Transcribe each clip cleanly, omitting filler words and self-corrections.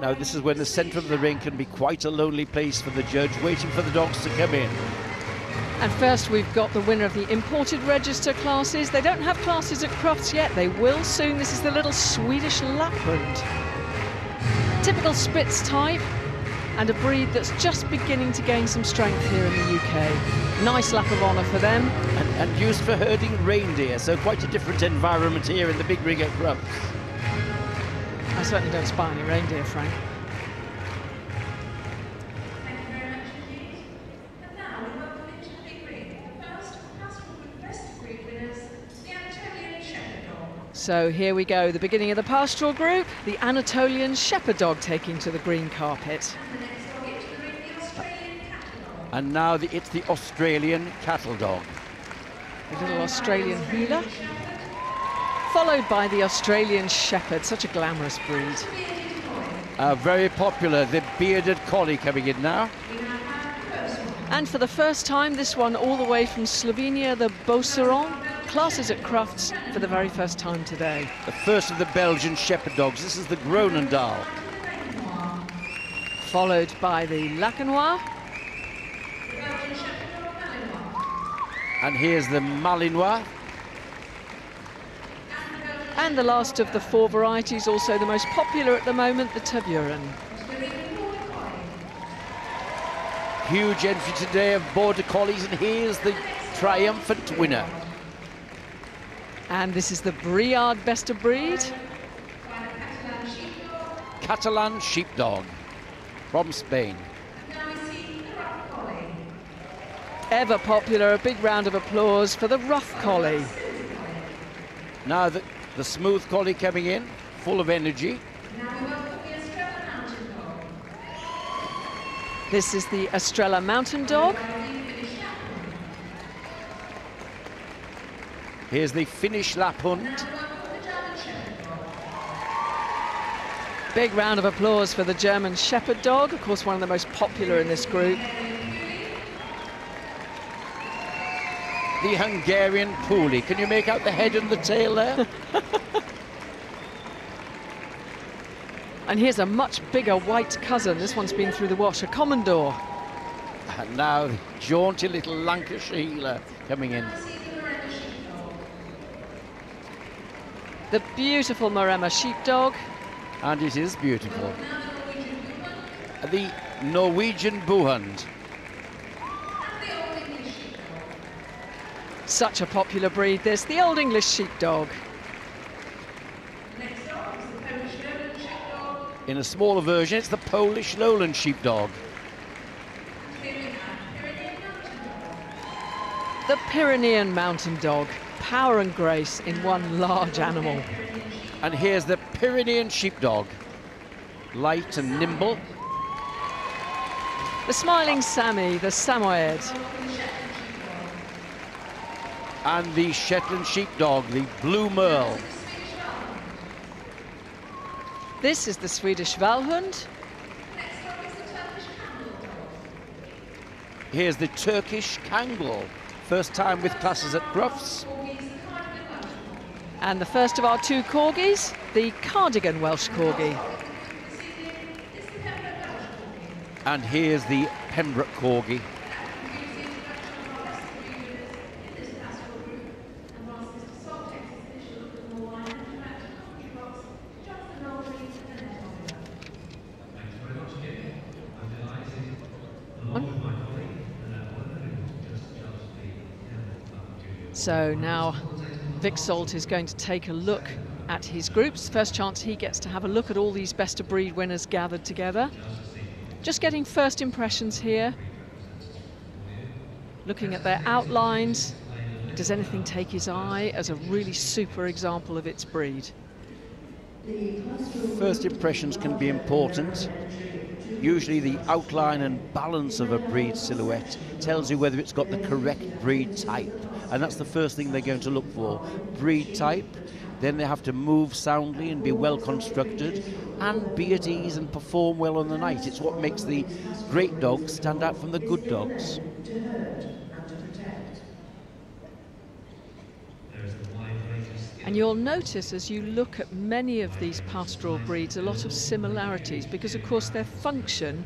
Now this is when the centre of the ring can be quite a lonely place for the judge, waiting for the dogs to come in. And first we've got the winner of the imported register classes. They don't have classes at Crufts yet, they will soon. This is the little Swedish Lapphund. Typical Spitz type, and a breed that's just beginning to gain some strength here in the UK. Nice lap of honour for them. And used for herding reindeer, so quite a different environment here in the big ring at Crufts. I certainly don't spy any reindeer, Frank. So here we go, the beginning of the pastoral group, the Anatolian Shepherd Dog taking to the green carpet. And now it's the Australian Cattle Dog. A little Australian Heeler, followed by the Australian Shepherd, such a glamorous breed. Very popular, the Bearded Collie coming in now. And for the first time, this one all the way from Slovenia, the Beauceron. Classes at Crufts for the very first time today. The first of the Belgian Shepherd Dogs. This is the Groenendael. Followed by the Laekenois. And here's the Malinois. And the last of the four varieties, also the most popular at the moment, the Tervuren. Huge entry today of Border Collies, and here's the triumphant winner. And this is the Briard best of breed. Catalan Sheepdog from Spain. Ever popular, a big round of applause for the Rough Collie. Now the Smooth Collie coming in, full of energy. This is the Estrela Mountain Dog. Here's the Finnish Lapphund. Big round of applause for the German Shepherd Dog, of course one of the most popular in this group. The Hungarian Puli. Can you make out the head and the tail there? And here's a much bigger white cousin. This one's been through the wash, a Komondor. And now the jaunty little Lancashire Heeler coming in. The beautiful Maremma Sheepdog. And it is beautiful. The Norwegian Buhund. Such a popular breed this, the Old English Sheepdog. In a smaller version, it's the Polish Lowland Sheepdog. The Pyrenean Mountain Dog. Power and grace in one large animal. And here's the Pyrenean Sheepdog, light and nimble. The smiling Sammy, the Samoyed. And the Shetland Sheepdog, the Blue Merle. This is the Swedish Vallhund. Here's the Turkish Kangal, first time with classes at Crufts. And the first of our two corgis, the Cardigan Welsh Corgi. And here's the Pembroke Corgi. So now Vic Salt is going to take a look at his groups. First chance he gets to have a look at all these best of breed winners gathered together. Just getting first impressions here. Looking at their outlines. Does anything take his eye as a really super example of its breed? First impressions can be important. Usually the outline and balance of a breed silhouette tells you whether it's got the correct breed type. And that's the first thing they're going to look for, breed type. Then they have to move soundly and be well constructed and be at ease and perform well on the night. It's what makes the great dogs stand out from the good dogs. And you'll notice as you look at many of these pastoral breeds a lot of similarities, because of course their function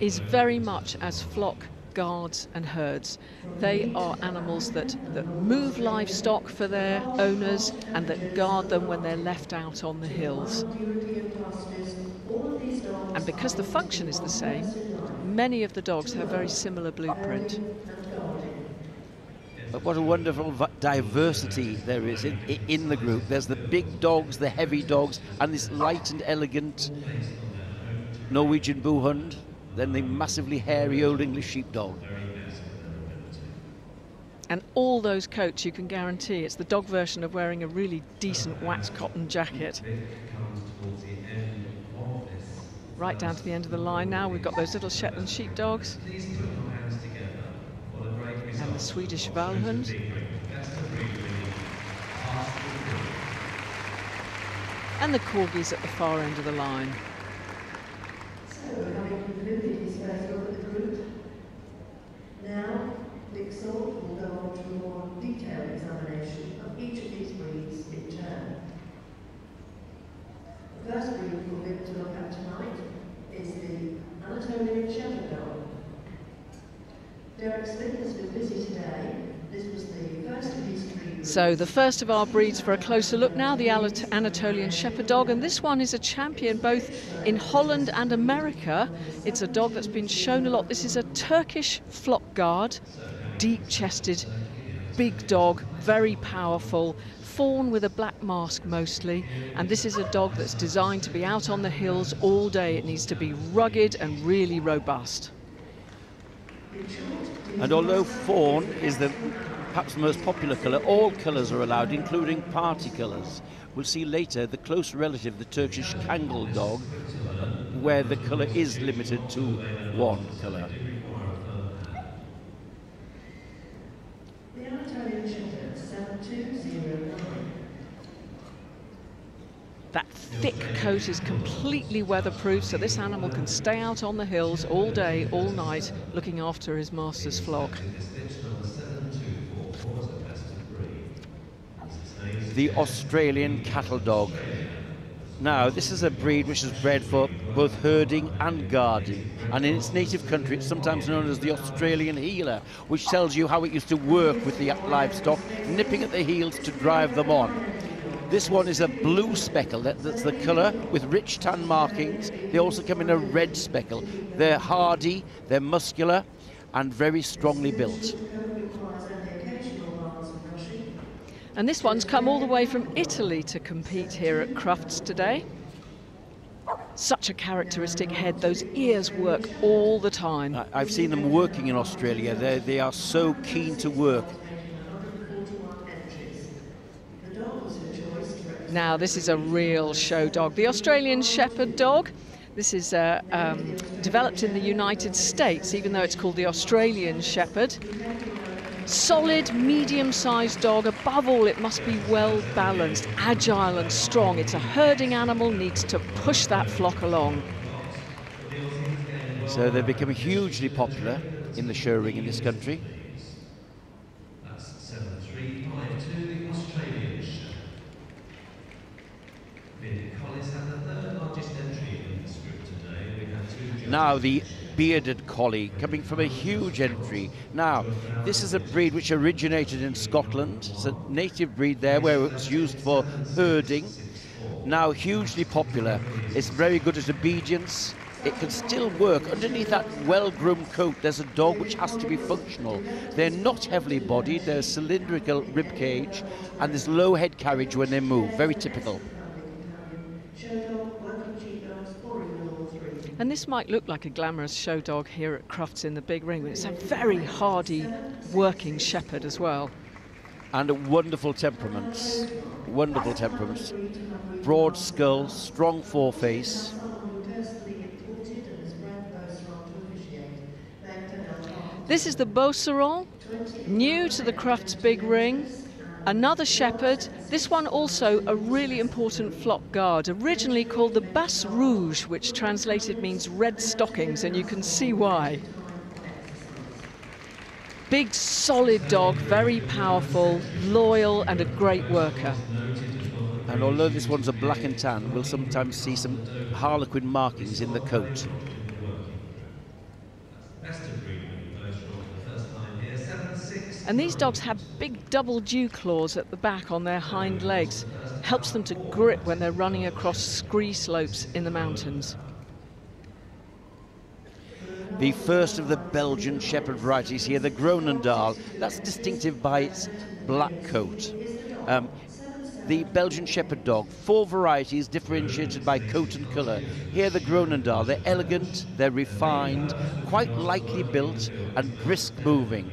is very much as flock guards and herds. They are animals that move livestock for their owners and that guard them when they're left out on the hills. And because the function is the same, many of the dogs have very similar blueprint. But what a wonderful diversity there is in the group. There's the big dogs, the heavy dogs, and this light and elegant Norwegian Buhund, then the massively hairy Old English Sheepdog. And all those coats, you can guarantee it's the dog version of wearing a really decent wax cotton jacket. Right down to the end of the line now, we've got those little Shetland Sheepdogs. And the Swedish Vallhund. And the Corgis at the far end of the line. Now, Vic Salt will go on to a more detailed examination of each of these breeds in turn. The first breed we'll be able to look at tonight is the Anatolian Shepherd Dog. Derek Smith has been busy today. This was the first of these three breeds. So the first of our breeds for a closer look now, the Anatolian Shepherd Dog, and this one is a champion both in Holland and America. It's a dog that's been shown a lot. This is a Turkish flock guard, deep-chested, big dog, very powerful, fawn with a black mask mostly, and this is a dog that's designed to be out on the hills all day. It needs to be rugged and really robust. And although fawn is perhaps the most popular colour, all colours are allowed, including party colours. We'll see later the close relative, the Turkish Kangal Dog, where the colour is limited to one colour. The Anatolian Shepherd, 7209. That thick coat is completely weatherproof, so this animal can stay out on the hills all day, all night, looking after his master's flock. The Australian Cattle Dog. Now, this is a breed which is bred for both herding and guarding, and in its native country it's sometimes known as the Australian Heeler, which tells you how it used to work with the livestock, nipping at the heels to drive them on. This one is a blue speckle, that's the colour, with rich tan markings. They also come in a red speckle. They're hardy, they're muscular, and very strongly built. And this one's come all the way from Italy to compete here at Crufts today. Such a characteristic head, those ears work all the time. I've seen them working in Australia. They are so keen to work. Now this is a real show dog, the Australian Shepherd Dog. This is developed in the United States, even though it's called the Australian Shepherd. Solid, medium-sized dog. Above all, it must be well-balanced, agile and strong. It's a herding animal, needs to push that flock along. So they've become hugely popular in the show ring in this country. Now the Bearded Collie, coming from a huge entry. Now, this is a breed which originated in Scotland. It's a native breed there where it was used for herding. Now hugely popular. It's very good at obedience. It can still work. Underneath that well-groomed coat, there's a dog which has to be functional. They're not heavily bodied. They're a cylindrical rib cage, and there's low head carriage when they move. Very typical. And this might look like a glamorous show dog here at Crufts in the big ring, but it's a very hardy working shepherd as well. And a wonderful temperaments, wonderful temperaments. Broad skull, strong foreface. This is the Beauceron, new to the Crufts big ring. Another shepherd, this one also a really important flock guard, originally called the Basse Rouge, which translated means red stockings, and you can see why. Big, solid dog, very powerful, loyal, and a great worker. and although this one's a black and tan, we'll sometimes see some harlequin markings in the coat. And these dogs have big double dew claws at the back on their hind legs. Helps them to grip when they're running across scree slopes in the mountains. The first of the Belgian Shepherd varieties here, the Groenendael. That's distinctive by its black coat. The Belgian Shepherd Dog, four varieties differentiated by coat and colour. Here the Groenendael, they're elegant, they're refined, quite lightly built and brisk moving.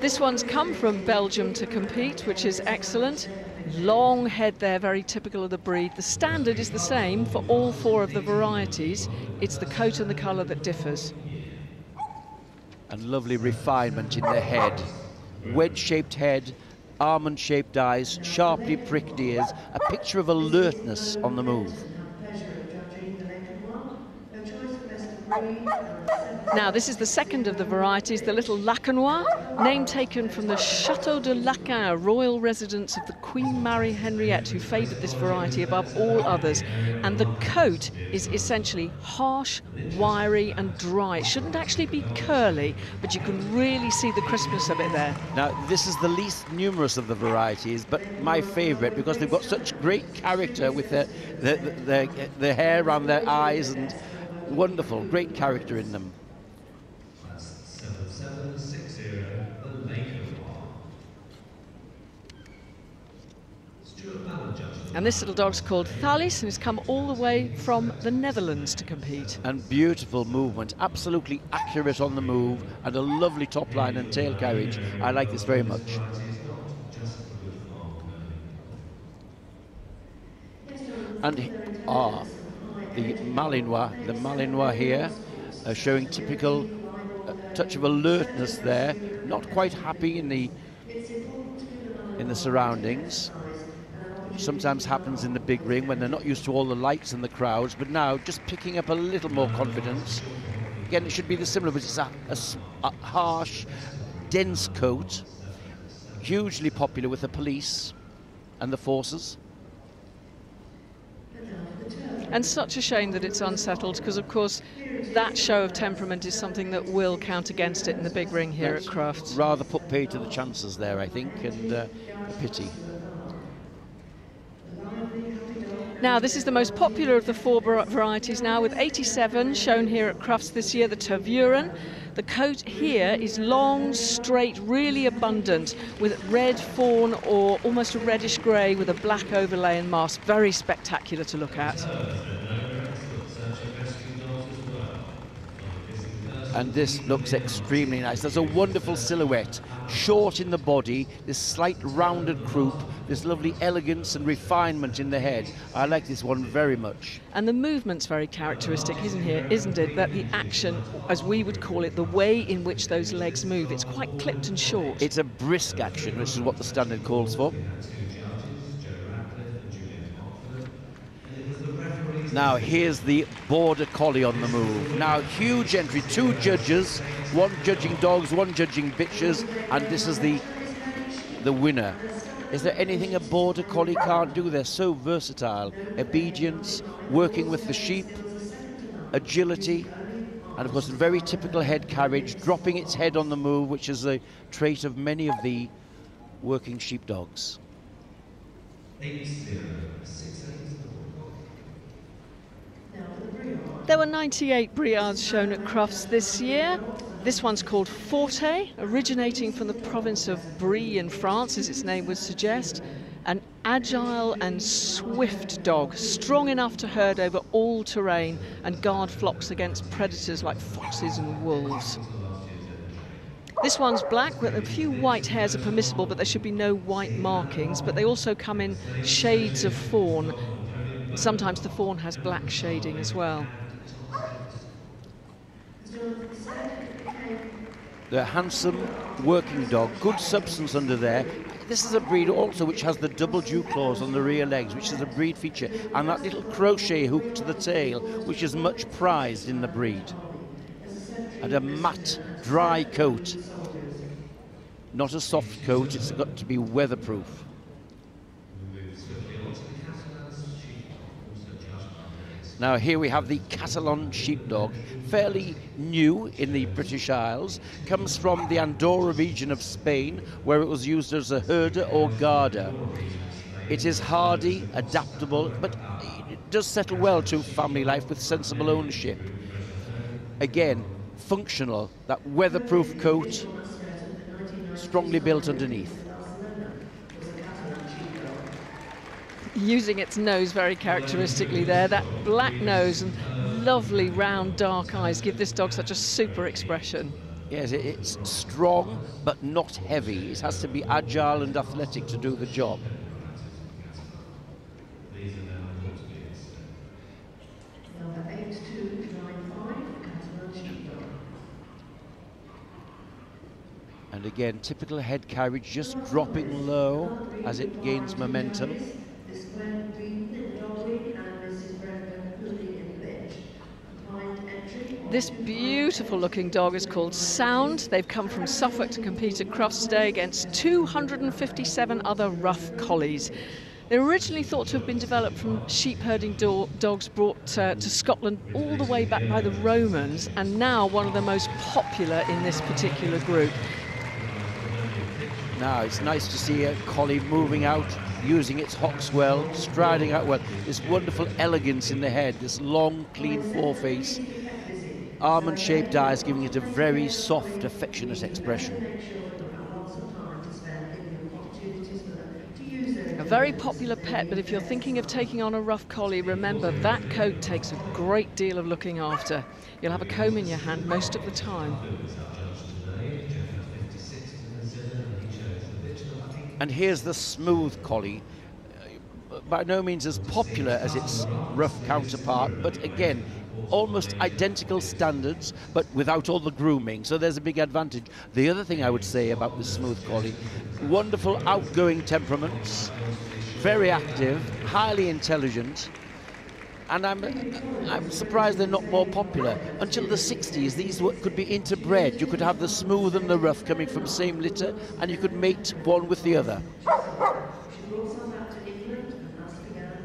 This one's come from Belgium to compete, which is excellent. Long head there, very typical of the breed. The standard is the same for all four of the varieties. It's the coat and the colour that differs. And lovely refinement in the head. Wedge-shaped head, almond-shaped eyes, sharply pricked ears, a picture of alertness on the move. Now, this is the second of the varieties, the little Laekenois, name taken from the Chateau de Laeken, royal residence of the Queen Marie Henriette, who favoured this variety above all others. And the coat is essentially harsh, wiry and dry. It shouldn't actually be curly, but you can really see the crispness of it there. Now, this is the least numerous of the varieties, but my favourite, because they've got such great character with their hair around their eyes, and wonderful, great character in them. And this little dog's called Thalys and has come all the way from the Netherlands to compete. And beautiful movement, absolutely accurate on the move, and a lovely top line and tail carriage. I like this very much. And the Malinois here, showing typical touch of alertness there, not quite happy in the surroundings. Sometimes happens in the big ring when they're not used to all the lights and the crowds, but now just picking up a little more confidence. Again, it should be the similar, but it's a harsh, dense coat, hugely popular with the police and the forces. And such a shame that it's unsettled, because of course that show of temperament is something that will count against it in the big ring here at Crufts. Rather put pay to the chances there, I think, and a pity. Now, this is the most popular of the four varieties now, with 87 shown here at Crufts this year, the Tervuren. The coat here is long, straight, really abundant, with red fawn or almost a reddish grey with a black overlay and mask. Very spectacular to look at. And this looks extremely nice. There's a wonderful silhouette, short in the body, this slight rounded croup, this lovely elegance and refinement in the head. I like this one very much. And the movement's very characteristic, isn't it? That the action, as we would call it, the way in which those legs move, it's quite clipped and short. It's a brisk action, which is what the standard calls for. Now here's the Border Collie on the move. Now huge entry, two judges, one judging dogs, one judging bitches, and this is the winner. Is there anything a Border Collie can't do? They're so versatile. Obedience, working with the sheep, agility, and of course a very typical head carriage, dropping its head on the move, which is a trait of many of the working sheepdogs. There were 98 Briards shown at Crufts this year. This one's called Forte, originating from the province of Brie in France, as its name would suggest. An agile and swift dog, strong enough to herd over all terrain and guard flocks against predators like foxes and wolves. This one's black, with a few white hairs are permissible, but there should be no white markings, but they also come in shades of fawn. Sometimes the fawn has black shading as well. The handsome working dog, good substance under there. This is a breed also which has the double dew claws on the rear legs, which is a breed feature, and that little crochet hook to the tail, which is much prized in the breed. And a matte, dry coat. not a soft coat, it's got to be weatherproof. Now here we have the Catalan Sheepdog, fairly new in the British Isles, comes from the Andorra region of Spain, where it was used as a herder or garder. It is hardy, adaptable, but it does settle well to family life with sensible ownership. Again, functional, that weatherproof coat, strongly built underneath. Using its nose very characteristically there, that black nose and lovely round dark eyes give this dog such a super expression. Yes, it's strong but not heavy. It has to be agile and athletic to do the job. And again, typical head carriage, just dropping low as it gains momentum. This beautiful looking dog is called Sound. They've come from Suffolk to compete at Crufts today against 257 other rough collies. They're originally thought to have been developed from sheep herding dogs brought to Scotland all the way back by the Romans, and now one of the most popular in this particular group. Now it's nice to see a collie moving out, using its hocks well, striding out well. This wonderful elegance in the head, this long, clean foreface, almond-shaped eyes giving it a very soft, affectionate expression. A very popular pet, but if you're thinking of taking on a rough collie, remember that coat takes a great deal of looking after. You'll have a comb in your hand most of the time. And here's the smooth collie, by no means as popular as its rough counterpart, but again, almost identical standards, but without all the grooming, so there's a big advantage. The other thing I would say about the smooth collie, wonderful outgoing temperaments, very active, highly intelligent, and I'm surprised they're not more popular. Until the 60s, these could be interbred. You could have the smooth and the rough coming from the same litter, and you could mate one with the other.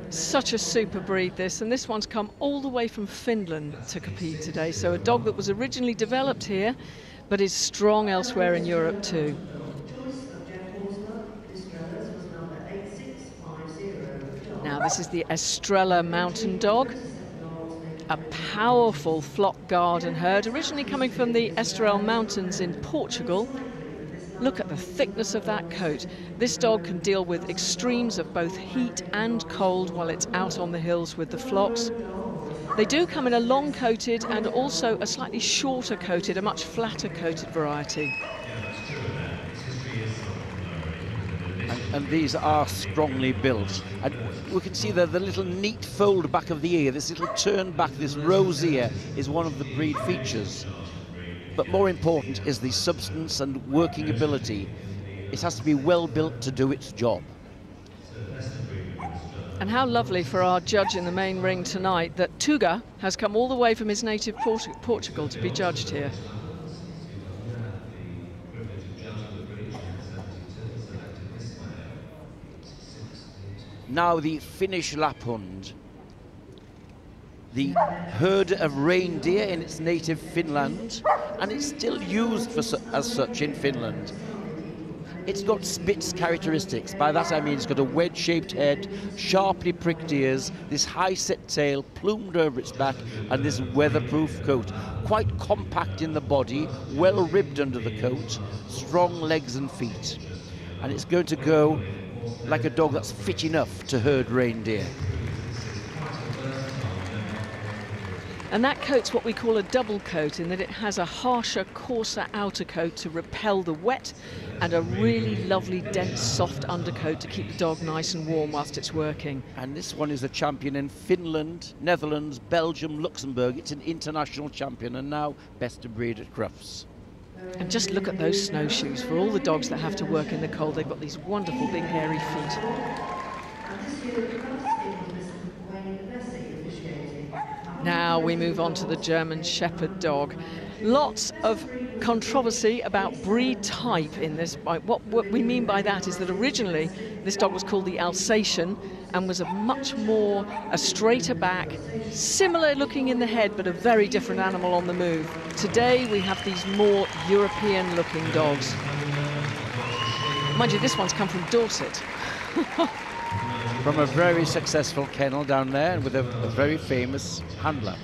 Such a super breed this, and this one's come all the way from Finland to compete today. So a dog that was originally developed here, but is strong elsewhere in Europe too. Now this is the Estrela Mountain Dog, a powerful flock guard and herd, originally coming from the Estoril Mountains in Portugal. Look at the thickness of that coat. This dog can deal with extremes of both heat and cold while it's out on the hills with the flocks. They do come in a long-coated and also a slightly shorter-coated, a much flatter-coated variety. And these are strongly built. And we can see there the little neat fold back of the ear, this little turn back, this rose ear is one of the breed features. But more important is the substance and working ability. It has to be well built to do its job. And how lovely for our judge in the main ring tonight that Tuga has come all the way from his native Portugal to be judged here. Now the Finnish Lapphund, the herd of reindeer in its native Finland, and it's still used for as such in Finland. It's got Spitz characteristics. By that I mean it's got a wedge-shaped head, sharply pricked ears, this high-set tail plumed over its back, and this weatherproof coat. Quite compact in the body, well ribbed under the coat, strong legs and feet. And it's going to go like a dog that's fit enough to herd reindeer. And that coat's what we call a double coat, in that it has a harsher, coarser outer coat to repel the wet and a really lovely, dense, soft undercoat to keep the dog nice and warm whilst it's working. And this one is a champion in Finland, Netherlands, Belgium, Luxembourg. It's an international champion and now best of breed at Crufts. And just look at those snowshoes for all the dogs that have to work in the cold. They've got these wonderful big hairy feet. Now we move on to the German Shepherd Dog. Lots of controversy about breed type in this. What we mean by that is that originally this dog was called the Alsatian and was a straighter back, similar looking in the head, but a very different animal on the move. Today we have these more European looking dogs. Mind you, this one's come from Dorset. From a very successful kennel down there with a very famous handler.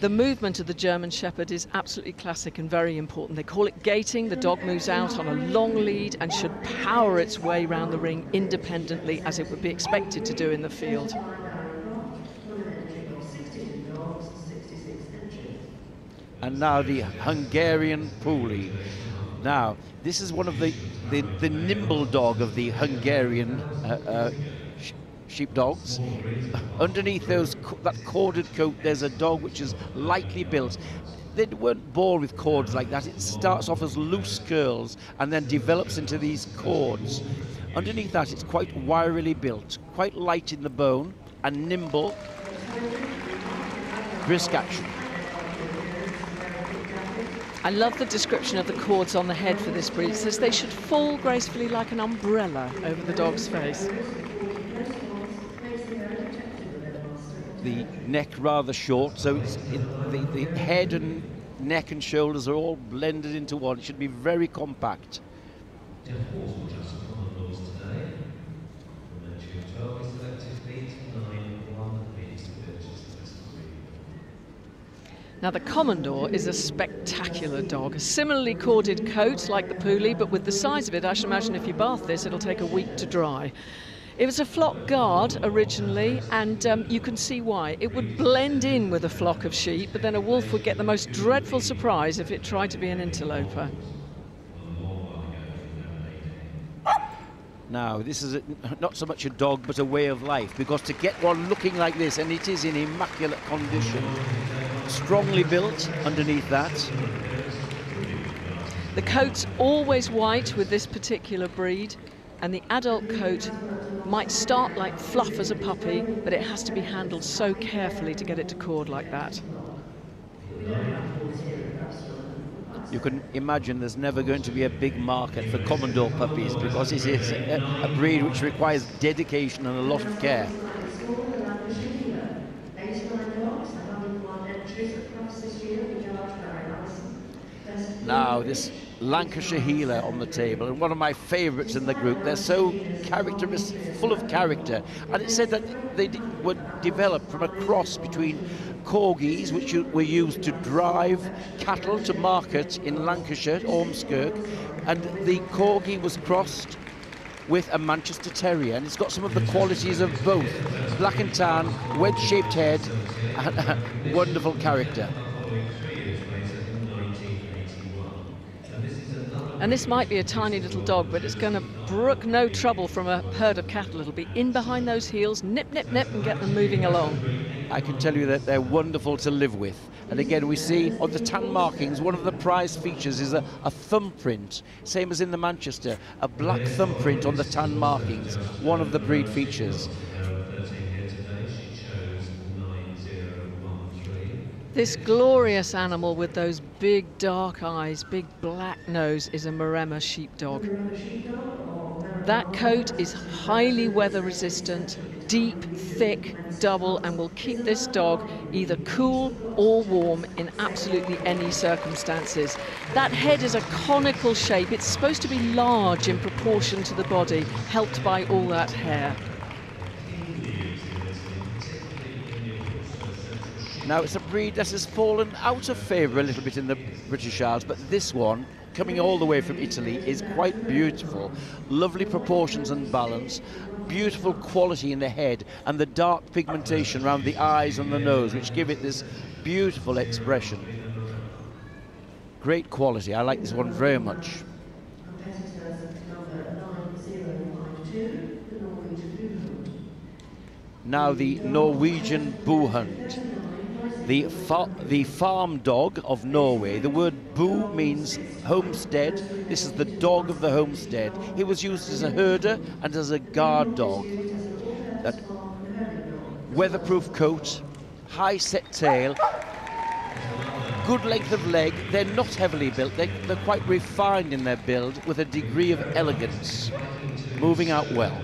The movement of the German Shepherd is absolutely classic and very important. They call it gating. The dog moves out on a long lead and should power its way round the ring independently, as it would be expected to do in the field. And now the Hungarian Puli. Now, this is one of the nimble dog of the Hungarian sheepdogs. Underneath that corded coat, there's a dog which is lightly built. They weren't born with cords like that. It starts off as loose curls and then develops into these cords. Underneath that, it's quite wirily built, quite light in the bone and nimble. Brisk action. I love the description of the cords on the head for this breed. It says they should fall gracefully like an umbrella over the dog's face. The neck rather short, so the head and neck and shoulders are all blended into one. It should be very compact. Now, the Komondor is a spectacular dog, a similarly corded coat like the Puli, but with the size of it, I should imagine if you bath this, it'll take a week to dry. It was a flock guard originally, and you can see why. It would blend in with a flock of sheep, but then a wolf would get the most dreadful surprise if it tried to be an interloper. Now, this is not so much a dog, but a way of life, because to get one looking like this, and it is in immaculate condition, strongly built underneath that. The coat's always white with this particular breed. And the adult coat might start like fluff as a puppy, but it has to be handled so carefully to get it to cord like that. You can imagine there's never going to be a big market for Komondor puppies, because it is a breed which requires dedication and a lot of care. Now, this Lancashire Heeler on the table, and one of my favorites in the group. They're so characteristic, full of character, and it's said that they were developed from a cross between corgis, which were used to drive cattle to market in Lancashire, Ormskirk, and the corgi was crossed with a Manchester Terrier, and it's got some of the qualities of both. Black and tan, wedge-shaped head, and wonderful character. And this might be a tiny little dog, but it's going to brook no trouble from a herd of cattle. It'll be in behind those heels, nip, nip, nip, and get them moving along. I can tell you that they're wonderful to live with. And again, we see on the tan markings, one of the prize features is a thumbprint, same as in the Manchester, a black thumbprint on the tan markings, one of the breed features. This glorious animal with those big dark eyes, big black nose, is a Maremma sheepdog. That coat is highly weather resistant, deep, thick, double, and will keep this dog either cool or warm in absolutely any circumstances. That head is a conical shape. It's supposed to be large in proportion to the body, helped by all that hair. Now, it's a breed that has fallen out of favour a little bit in the British Isles, but this one, coming all the way from Italy, is quite beautiful. Lovely proportions and balance, beautiful quality in the head, and the dark pigmentation around the eyes and the nose, which give it this beautiful expression. Great quality. I like this one very much. Now, the Norwegian Buhund. the farm dog of Norway. The word bu means homestead. This is the dog of the homestead. He was used as a herder and as a guard dog. That weatherproof coat, high set tail, good length of leg. They're not heavily built. They're quite refined in their build with a degree of elegance. Moving out well.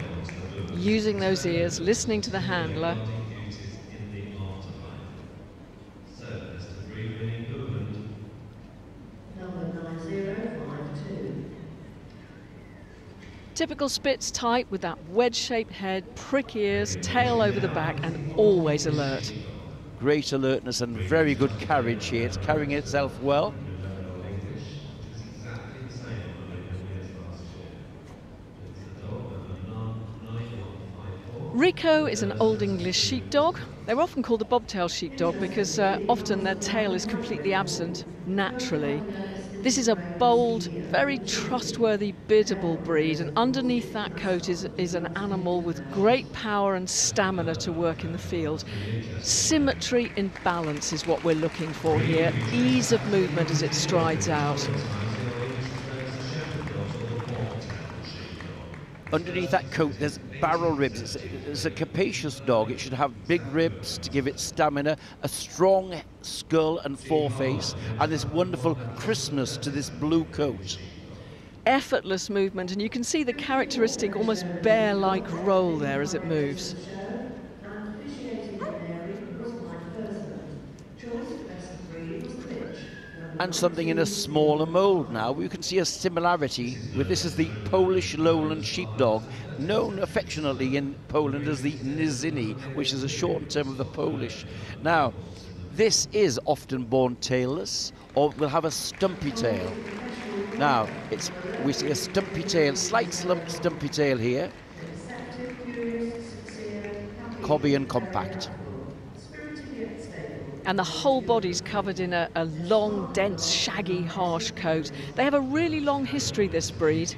Using those ears, listening to the handler. Typical Spitz type with that wedge-shaped head, prick ears, tail over the back, and always alert. Great alertness and very good carriage here. It's carrying itself well. Rico is an Old English sheepdog. They're often called the bobtail sheepdog because often their tail is completely absent naturally. This is a bold, very trustworthy, biddable breed, and underneath that coat is an animal with great power and stamina to work in the field. Symmetry in balance is what we're looking for here. Ease of movement as it strides out. Underneath that coat there's barrel ribs. It's a capacious dog. It should have big ribs to give it stamina, a strong skull and foreface, and this wonderful crispness to this blue coat. Effortless movement, and you can see the characteristic almost bear-like roll there as it moves. And something in a smaller mould now. You can see a similarity with this is the Polish Lowland Sheepdog, known affectionately in Poland as the Nizini, which is a short term of the Polish. Now, this is often born tailless or will have a stumpy tail. Now, we see a stumpy tail, slight stumpy tail here. Cobby and compact. And the whole body's covered in a long, dense, shaggy, harsh coat. They have a really long history, this breed,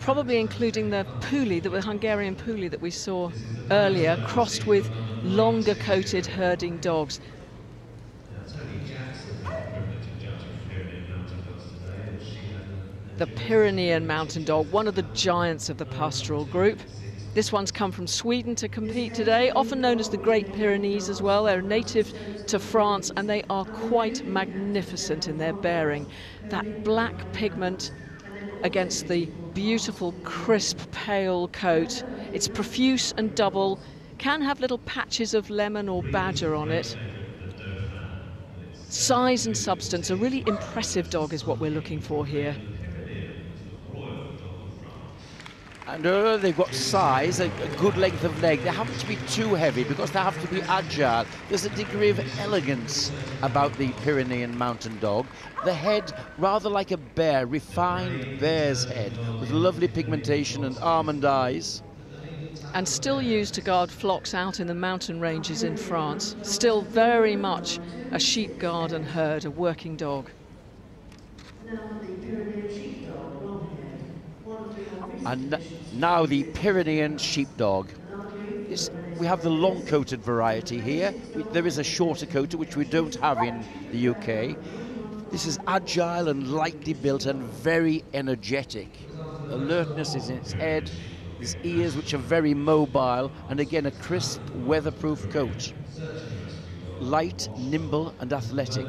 probably including the Puli, the Hungarian Puli that we saw earlier, crossed with longer-coated herding dogs. The Pyrenean Mountain Dog, one of the giants of the pastoral group. This one's come from Sweden to compete today, often known as the Great Pyrenees as well. They're native to France, and they are quite magnificent in their bearing. That black pigment against the beautiful, crisp, pale coat. It's profuse and double, can have little patches of lemon or badger on it. Size and substance, a really impressive dog is what we're looking for here. And they've got size, a good length of leg. They haven't to be too heavy because they have to be agile. There's a degree of elegance about the Pyrenean Mountain Dog. The head, rather like a bear, refined bear's head with lovely pigmentation and almond eyes. And still used to guard flocks out in the mountain ranges in France. Still very much a sheep guard and herd, a working dog. And now the Pyrenean Sheepdog. We have the long-coated variety here. There is a shorter coated, which we don't have in the UK. This is agile and lightly built and very energetic. Alertness is in its head, its ears, which are very mobile, and again, a crisp, weatherproof coat. Light, nimble, and athletic.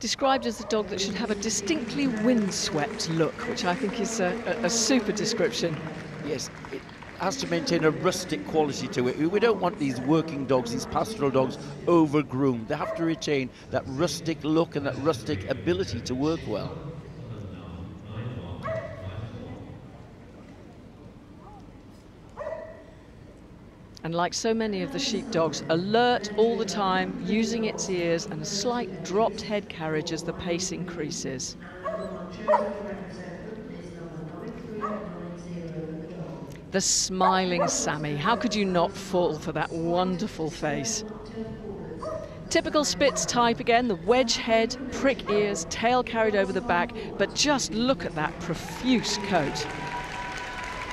Described as a dog that should have a distinctly windswept look, which I think is a super description. Yes, it has to maintain a rustic quality to it. We don't want these working dogs, these pastoral dogs, over-groomed. They have to retain that rustic look and that rustic ability to work well. And like so many of the sheepdogs, alert all the time, using its ears and a slight dropped head carriage as the pace increases. The smiling Sammy. How could you not fall for that wonderful face? Typical Spitz type again, the wedge head, prick ears, tail carried over the back, but just look at that profuse coat.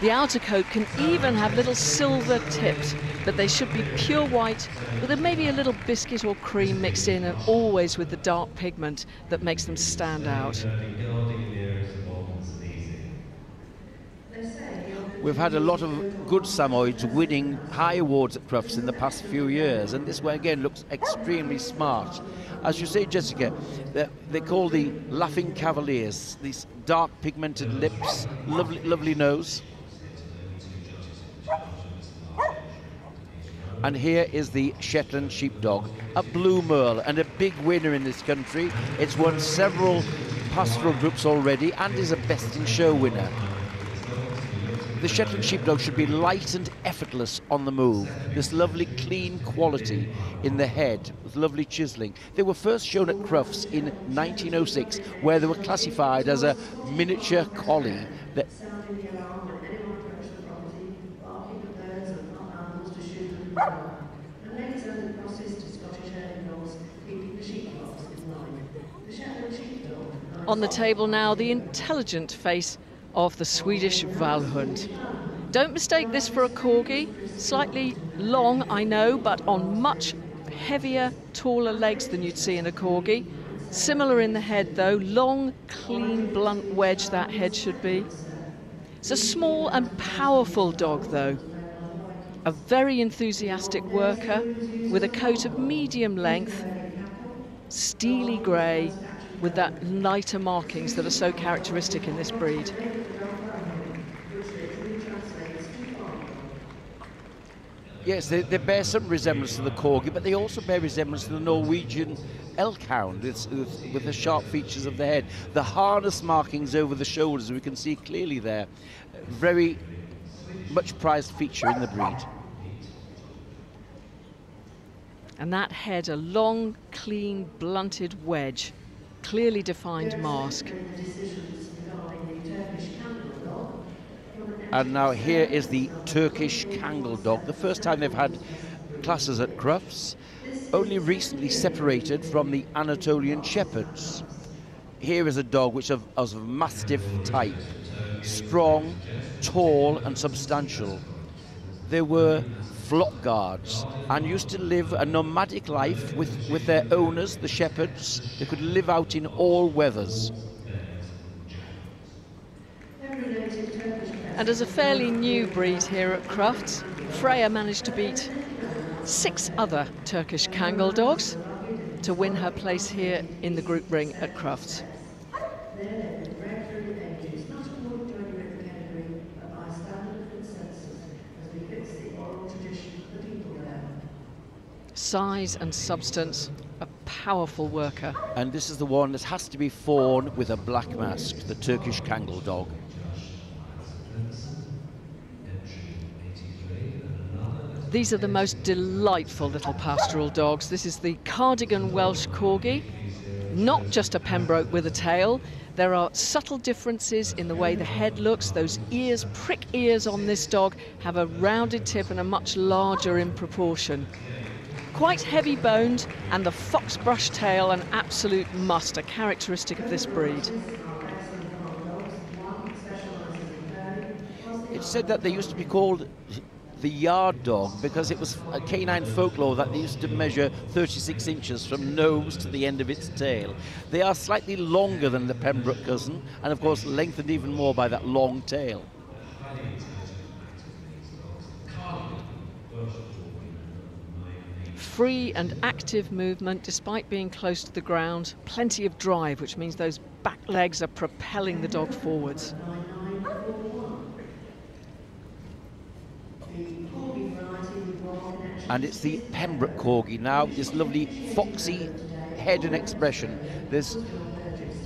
The outer coat can even have little silver tips, but they should be pure white, but there may be a little biscuit or cream mixed in, and always with the dark pigment that makes them stand out. We've had a lot of good Samoyeds winning high awards at Crufts in the past few years, and this one again looks extremely smart. As you say, Jessica, they call the laughing cavaliers, these dark pigmented lips, lovely, lovely nose. And here is the Shetland Sheepdog, a blue merle and a big winner in this country. It's won several pastoral groups already and is a best in show winner. The Shetland Sheepdog should be light and effortless on the move. This lovely clean quality in the head with lovely chiselling. They were first shown at Crufts in 1906, where they were classified as a miniature collie. On the table now, the intelligent face of the Swedish Vallhund. Don't mistake this for a corgi, slightly long I know, but on much heavier, taller legs than you'd see in a corgi. Similar in the head though, long, clean, blunt wedge that head should be. It's a small and powerful dog though. A very enthusiastic worker with a coat of medium length, steely grey, with that lighter markings that are so characteristic in this breed. Yes, they bear some resemblance to the corgi, but they also bear resemblance to the Norwegian elk hound with the sharp features of the head. The harness markings over the shoulders we can see clearly there. Very much prized feature in the breed. And that head, a long, clean, blunted wedge. Clearly defined mask. And now here is the Turkish Kangal Dog, the first time they've had classes at Crufts, only recently separated from the Anatolian Shepherds. Here is a dog which is of mastiff type, strong, tall and substantial. They were flock guards and used to live a nomadic life with their owners, the shepherds. They could live out in all weathers. And as a fairly new breed here at Crufts, Freya managed to beat 6 other Turkish Kangal dogs to win her place here in the group ring at Crufts. Size and substance, a powerful worker. And this is the one that has to be fawn with a black mask, the Turkish Kangal Dog. These are the most delightful little pastoral dogs. This is the Cardigan Welsh Corgi, not just a Pembroke with a tail. There are subtle differences in the way the head looks. Those ears, prick ears on this dog, have a rounded tip and are much larger in proportion. Quite heavy boned, and the fox brush tail an absolute must, a characteristic of this breed. It's said that they used to be called the yard dog because it was a canine folklore that they used to measure 36 inches from nose to the end of its tail. They are slightly longer than the Pembroke cousin and of course lengthened even more by that long tail. Free and active movement despite being close to the ground, plenty of drive, which means those back legs are propelling the dog forwards. And it's the Pembroke Corgi now, this lovely foxy head and expression. This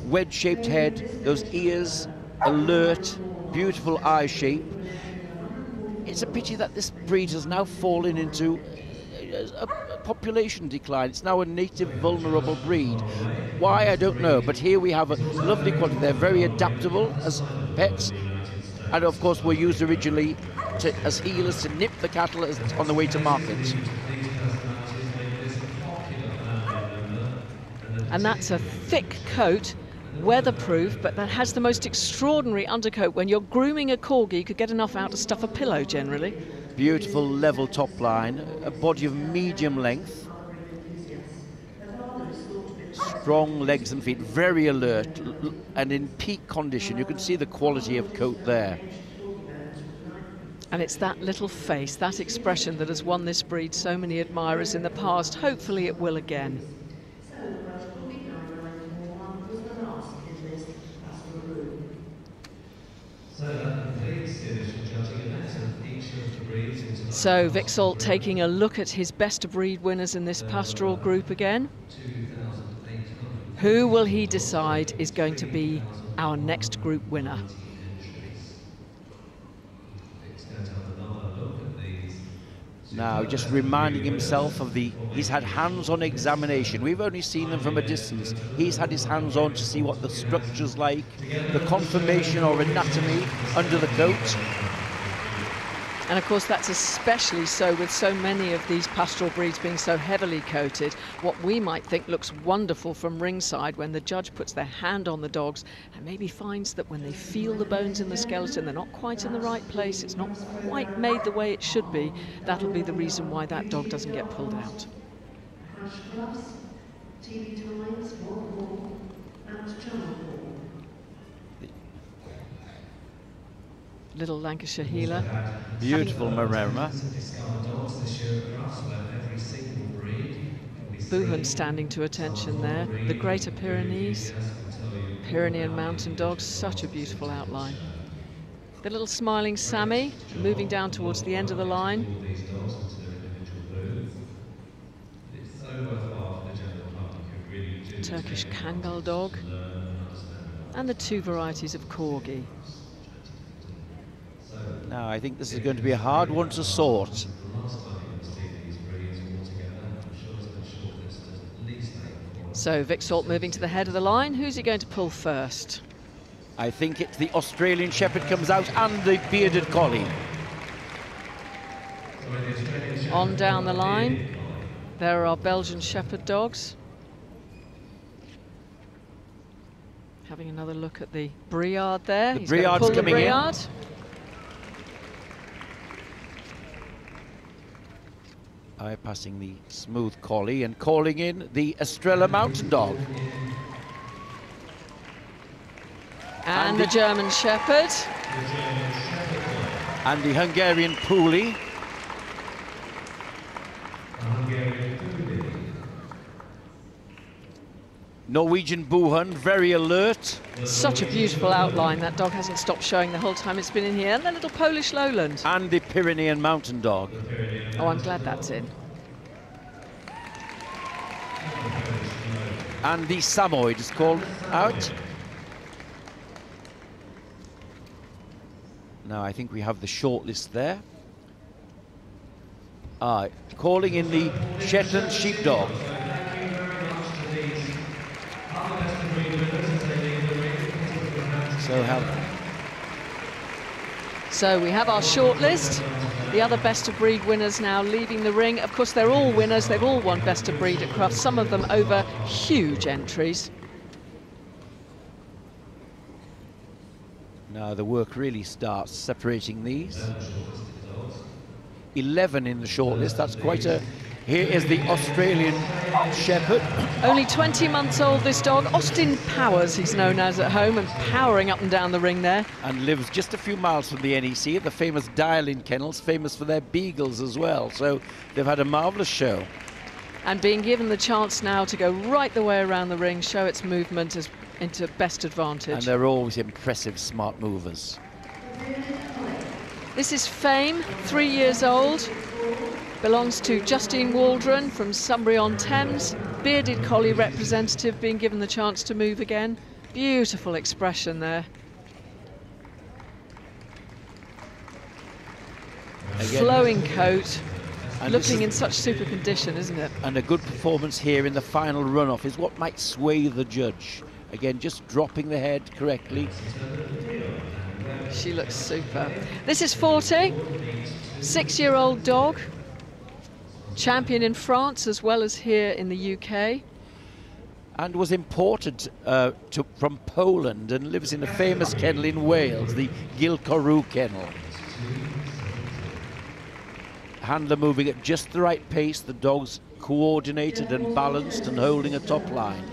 wedge-shaped head, those ears, alert, beautiful eye shape. It's a pity that this breed has now fallen into a population decline. It's now a native vulnerable breed. Why, I don't know, but here we have a lovely quality. They're very adaptable as pets, and of course were used originally as heelers to nip the cattle on the way to market. And that's a thick coat weatherproof, but that has the most extraordinary undercoat. When you're grooming a corgi, you could get enough out to stuff a pillow generally. Beautiful level top line, a body of medium length. Strong legs and feet, very alert and in peak condition. You can see the quality of coat there. And it's that little face, that expression that has won this breed so many admirers in the past. Hopefully it will again. So Vic Salt taking a look at his best of breed winners in this pastoral group again. Who will he decide is going to be our next group winner? Now just reminding himself of he's had hands-on examination. We've only seen them from a distance. He's had his hands on to see what the structure's like, the conformation or anatomy under the coat. And of course that's especially so with so many of these pastoral breeds being so heavily coated. What we might think looks wonderful from ringside, when the judge puts their hand on the dogs and maybe finds that when they feel the bones in the skeleton, they're not quite in the right place, it's not quite made the way it should be, that'll be the reason why that dog doesn't get pulled out. Little Lancashire Heeler. Beautiful Maremma. Buhund standing to attention there. The Greater Pyrenees. Pyrenean Mountain Dog, such a beautiful outline. The little smiling Sammy, moving down towards the end of the line. Turkish Kangal Dog. And the two varieties of Corgi. Now, I think this is going to be a hard one to sort. So, Vic Salt moving to the head of the line. Who's he going to pull first? I think it's the Australian Shepherd comes out and the Bearded Collie. On down the line, there are Belgian Shepherd dogs. Having another look at the Briard there. The Briard's coming in. Bypassing the smooth collie and calling in the Estrela Mountain Dog. And the German Shepherd. And the Hungarian Puli. Norwegian Buhund, very alert. Such a beautiful outline. That dog hasn't stopped showing the whole time it's been in here. And the little Polish Lowland. And the Pyrenean Mountain Dog. Oh, I'm glad that's in. And the Samoyed is called out. Now I think we have the shortlist there. Calling in the Shetland Sheepdog. So we have our shortlist. The other best of breed winners now leaving the ring. Of course, they're all winners. They've all won best of breed at Crufts. Some of them over huge entries. Now the work really starts separating these. 11 in the shortlist. That's quite a. Here is the Australian Shepherd. Only 20 months old, this dog. Austin Powers, he's known as at home, and powering up and down the ring there. And lives just a few miles from the NEC at the famous Dial-In Kennels, famous for their beagles as well. So they've had a marvellous show. And being given the chance now to go right the way around the ring, show its movement as into best advantage. And they're always impressive smart movers. This is Fame, 3 years old. Belongs to Justine Waldron from Sunbury-on-Thames. Bearded Collie representative, being given the chance to move again. Beautiful expression there. Again, flowing coat, looking in such super condition, isn't it? And a good performance here in the final runoff is what might sway the judge. Again, just dropping the head correctly. She looks super. This is 40, six-year-old dog. Champion in France as well as here in the UK. and was imported from Poland and lives in a famous kennel in Wales, the Gilcorru kennel. Handler moving at just the right pace, the dogs coordinated and balanced and holding a top line.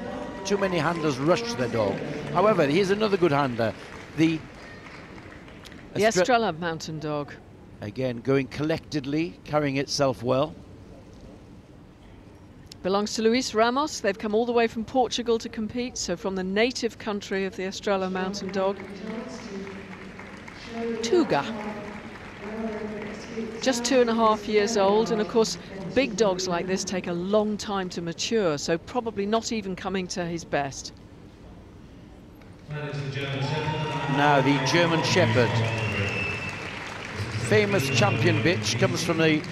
Too many handlers rushed their dog. However, here's another good handler, the Estrela Mountain Dog. Again, going collectedly, carrying itself well. Belongs to Luis Ramos. They've come all the way from Portugal to compete, so from the native country of the Estrela Mountain Dog. Tuga. Just 2.5 years old, and of course big dogs like this take a long time to mature, so probably not even coming to his best. Now the German Shepherd. Famous champion bitch, comes from the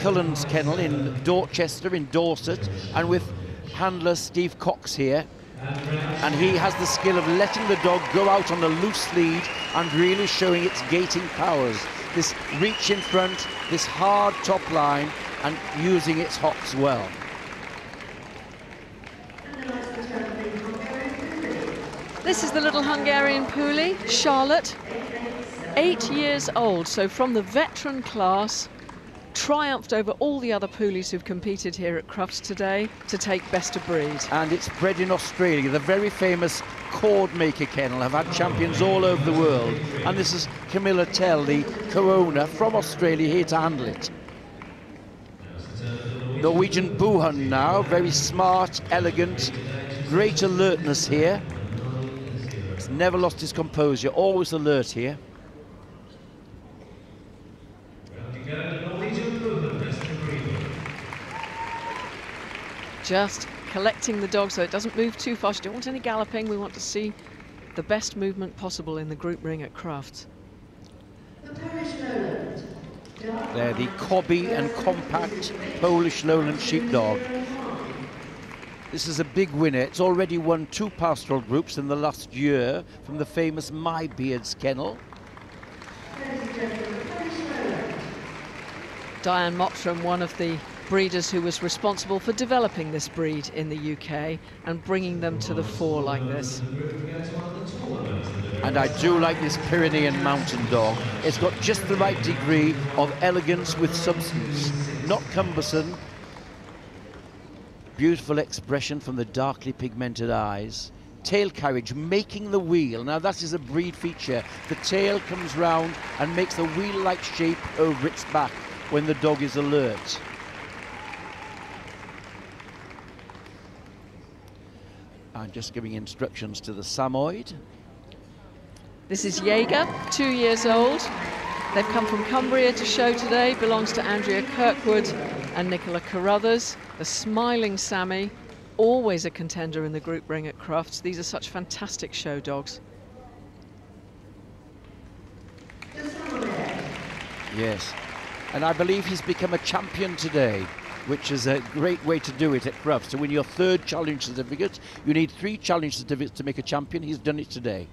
Cullens kennel in Dorchester in Dorset, and with handler Steve Cox here, and he has the skill of letting the dog go out on a loose lead and really showing its gating powers. This reach in front, this hard top line, and using its hops well. This is the little Hungarian Puli, Charlotte, 8 years old, so from the veteran class, triumphed over all the other Pulis who've competed here at Crufts today to take best of breed. And it's bred in Australia, the very famous Cordmaker kennel, have had champions all over the world. And this is Camilla Tell, the co-owner from Australia, here to handle it. Norwegian Buhund now, very smart, elegant, great alertness here. He's never lost his composure, always alert here. Just collecting the dog so it doesn't move too fast. You don't want any galloping. We want to see the best movement possible in the group ring at Crufts. They're the cobby and compact Polish Lowland Sheepdog. This is a big winner. It's already won 2 pastoral groups in the last year from the famous My Beard's kennel. Diane Mottram, one of the breeders who was responsible for developing this breed in the UK and bringing them to the fore like this. And I do like this Pyrenean Mountain Dog. It's got just the right degree of elegance with substance, not cumbersome. Beautiful expression from the darkly pigmented eyes. Tail carriage, making the wheel. Now that is a breed feature. The tail comes round and makes the wheel-like shape over its back when the dog is alert. I'm just giving instructions to the Samoyed. This is Jaeger, 2 years old. They've come from Cumbria to show today. Belongs to Andrea Kirkwood and Nicola Carruthers. The smiling Sammy, always a contender in the group ring at Crufts. These are such fantastic show dogs. Yes, and I believe he's become a champion today, which is a great way to do it at Crufts. To win your 3rd challenge certificate, you need 3 challenge certificates to make a champion. He's done it today.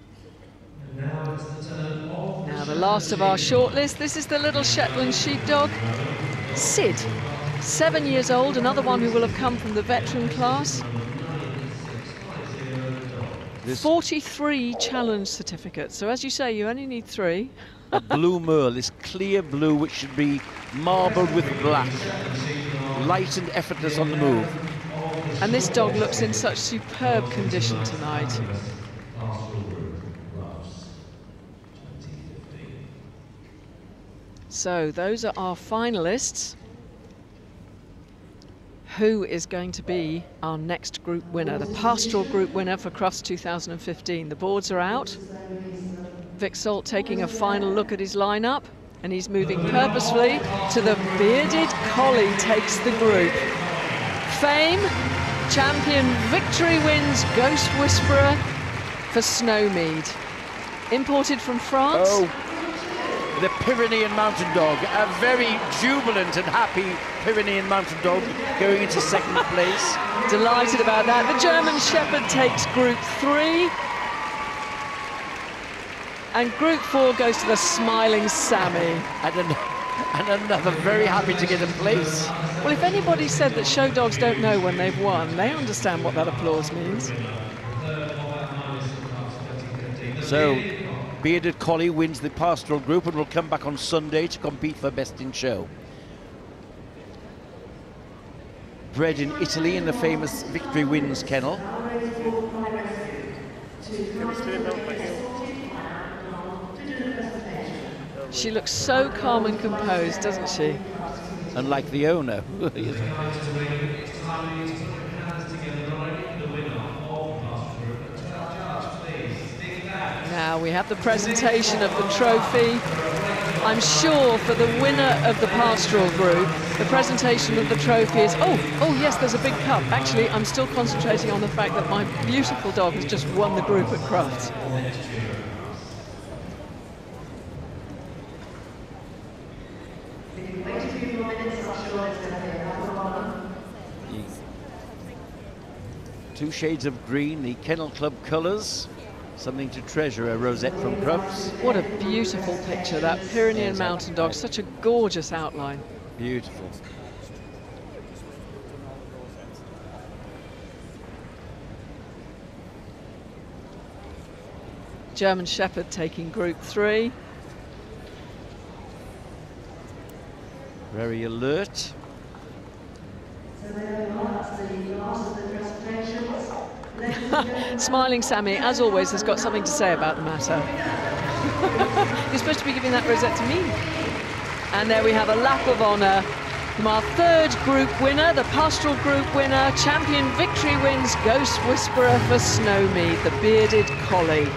Now the last of our shortlist. This is the little Shetland Sheepdog, Sid, 7 years old, another one who will have come from the veteran class. This 43 challenge certificates, so as you say, you only need 3. A blue merle, this clear blue, which should be marbled with black. Light and effortless on the move. And this dog looks in such superb condition tonight. So those are our finalists. Who is going to be our next group winner? The pastoral group winner for Crufts 2015. The boards are out. Vic Salt taking a final look at his lineup. And he's moving purposefully to the Bearded Collie takes the group. Fame, champion victory wins Ghost Whisperer for Snowmead. Imported from France. Oh, the Pyrenean Mountain Dog, a very jubilant and happy Pyrenean Mountain Dog going into 2nd place. Delighted about that. The German Shepherd takes group 3. And Group 4 goes to the smiling Sammy. And and another very happy to get a place. Well, if anybody said that show dogs don't know when they've won, they understand what that applause means. So, Bearded Collie wins the Pastoral Group and will come back on Sunday to compete for Best in Show. Bred in Italy in the famous Victory Wins kennel. She looks so calm and composed, doesn't she? Unlike the owner. Now we have the presentation of the trophy. I'm sure for the winner of the Pastoral Group, the presentation of the trophy is, oh yes, there's a big cup. Actually, I'm still concentrating on the fact that my beautiful dog has just won the group at Crufts. Two shades of green, the Kennel Club colours. Something to treasure, a rosette from Crufts. What a beautiful picture, that Pyrenean Mountain Dog. Such a gorgeous outline. Beautiful. German Shepherd taking Group 3. Very alert. Smiling Sammy, as always, has got something to say about the matter. You're supposed to be giving that rosette to me. And there we have a lap of honour from our third group winner, the Pastoral Group winner, champion Victory Wins Ghost Whisperer for Snowmead, the Bearded Collie.